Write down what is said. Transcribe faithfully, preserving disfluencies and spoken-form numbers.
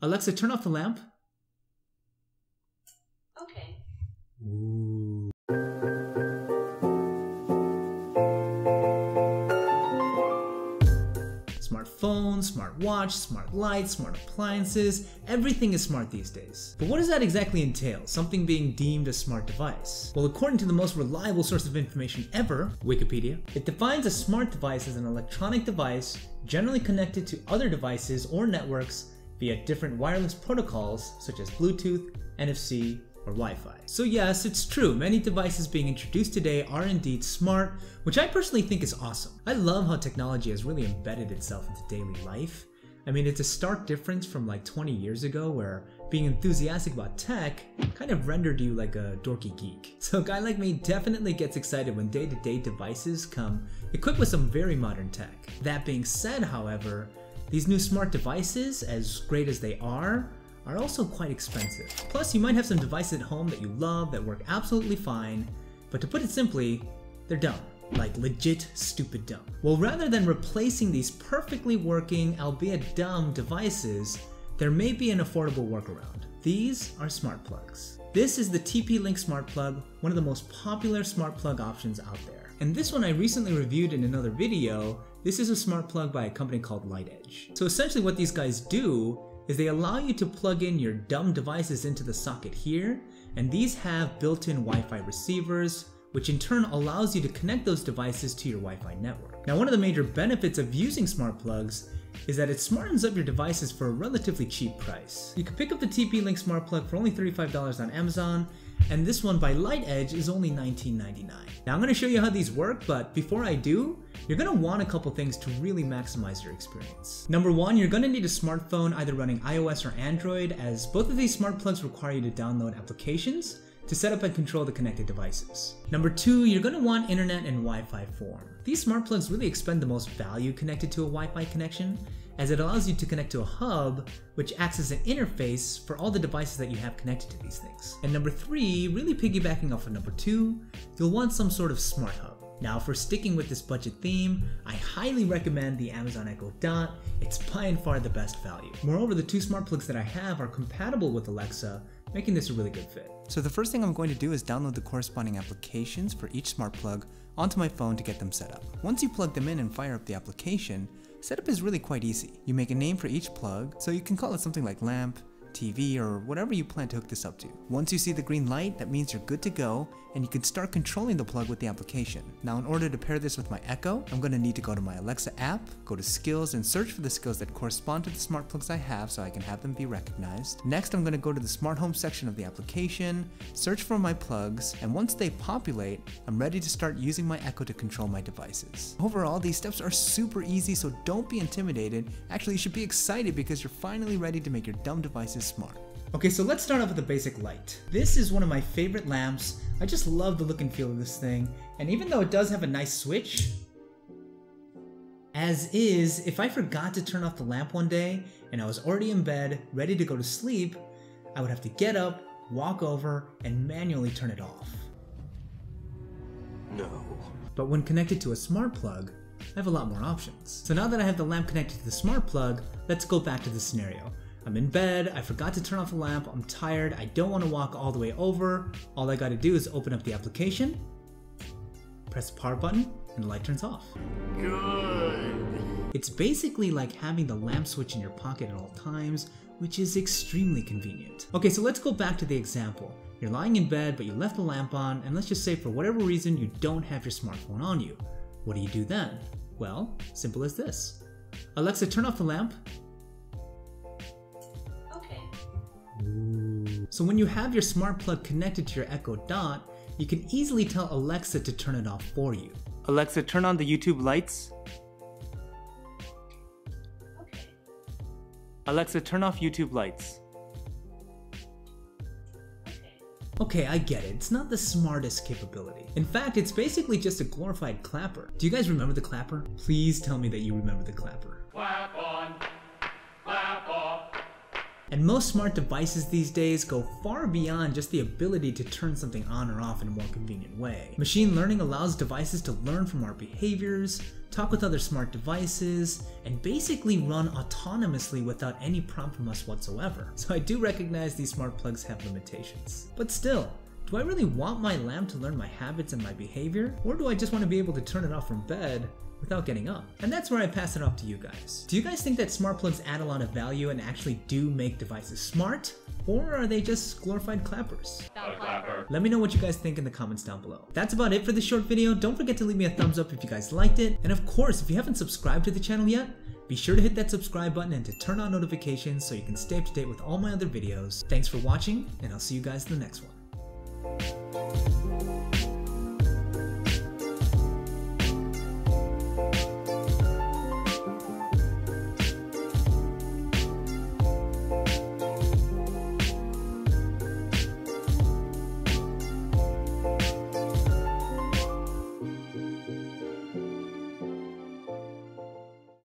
Alexa, turn off the lamp. Okay. Ooh. Smartphone, smart watch, smart lights, smart appliances, everything is smart these days. But what does that exactly entail, something being deemed a smart device? Well, according to the most reliable source of information ever, Wikipedia, it defines a smart device as an electronic device generally connected to other devices or networks via different wireless protocols such as Bluetooth, N F C, or Wi-Fi. So yes, it's true, many devices being introduced today are indeed smart, which I personally think is awesome. I love how technology has really embedded itself into daily life. I mean, it's a stark difference from like twenty years ago where being enthusiastic about tech kind of rendered you like a dorky geek. So a guy like me definitely gets excited when day-to-day devices come equipped with some very modern tech. That being said, however, these new smart devices, as great as they are, are also quite expensive. Plus, you might have some devices at home that you love that work absolutely fine, but to put it simply, they're dumb. Like legit stupid dumb. Well, rather than replacing these perfectly working, albeit dumb devices, there may be an affordable workaround. These are smart plugs. This is the T P-Link smart plug, one of the most popular smart plug options out there. And this one I recently reviewed in another video. This is a smart plug by a company called LiteEdge. So essentially what these guys do is they allow you to plug in your dumb devices into the socket here, and these have built-in Wi-Fi receivers, which in turn allows you to connect those devices to your Wi-Fi network. Now, one of the major benefits of using smart plugs is that it smartens up your devices for a relatively cheap price. You can pick up the T P-Link smart plug for only thirty-five dollars on Amazon, and this one by LiteEdge is only nineteen ninety-nine. Now, I'm gonna show you how these work, but before I do, you're gonna want a couple things to really maximize your experience. Number one, you're gonna need a smartphone either running iOS or Android, as both of these smart plugs require you to download applications to set up and control the connected devices. Number two, you're gonna want internet and Wi-Fi form. These smart plugs really expend the most value connected to a Wi-Fi connection, as it allows you to connect to a hub, which acts as an interface for all the devices that you have connected to these things. And number three, really piggybacking off of number two, you'll want some sort of smart hub. Now, for sticking with this budget theme, I highly recommend the Amazon Echo Dot. It's by and far the best value. Moreover, the two smart plugs that I have are compatible with Alexa, making this a really good fit. So the first thing I'm going to do is download the corresponding applications for each smart plug onto my phone to get them set up. Once you plug them in and fire up the application, setup is really quite easy. You make a name for each plug, so you can call it something like lamp, T V, or whatever you plan to hook this up to. Once you see the green light, that means you're good to go, and you can start controlling the plug with the application. Now, in order to pair this with my Echo, I'm going to need to go to my Alexa app, go to skills, and search for the skills that correspond to the smart plugs I have so I can have them be recognized. Next, I'm going to go to the smart home section of the application, search for my plugs, and once they populate, I'm ready to start using my Echo to control my devices. Overall, these steps are super easy, so don't be intimidated. Actually, you should be excited because you're finally ready to make your dumb devices smart. Okay, so let's start off with a basic light. This is one of my favorite lamps. I just love the look and feel of this thing. And even though it does have a nice switch, as is, if I forgot to turn off the lamp one day and I was already in bed, ready to go to sleep, I would have to get up, walk over, and manually turn it off. No. But when connected to a smart plug, I have a lot more options. So now that I have the lamp connected to the smart plug, let's go back to the scenario. I'm in bed, I forgot to turn off the lamp, I'm tired, I don't want to walk all the way over. All I gotta do is open up the application, press the power button, and the light turns off. Good. It's basically like having the lamp switch in your pocket at all times, which is extremely convenient. Okay, so let's go back to the example. You're lying in bed, but you left the lamp on, and let's just say for whatever reason you don't have your smartphone on you. What do you do then? Well, simple as this. Alexa, turn off the lamp. So when you have your smart plug connected to your Echo Dot, you can easily tell Alexa to turn it off for you. Alexa, turn on the YouTube lights. Okay. Alexa, turn off YouTube lights. Okay, I get it. It's not the smartest capability. In fact, it's basically just a glorified clapper. Do you guys remember the clapper? Please tell me that you remember the clapper. Clap on. Clap off. And most smart devices these days go far beyond just the ability to turn something on or off in a more convenient way. Machine learning allows devices to learn from our behaviors, talk with other smart devices, and basically run autonomously without any prompt from us whatsoever. So I do recognize these smart plugs have limitations. But still, do I really want my lamp to learn my habits and my behavior? Or do I just want to be able to turn it off from bed without getting up? And that's where I pass it off to you guys. Do you guys think that smart plugs add a lot of value and actually do make devices smart? Or are they just glorified clappers? Clapper. Let me know what you guys think in the comments down below. That's about it for this short video. Don't forget to leave me a thumbs up if you guys liked it. And of course, if you haven't subscribed to the channel yet, be sure to hit that subscribe button and to turn on notifications so you can stay up to date with all my other videos. Thanks for watching, and I'll see you guys in the next one.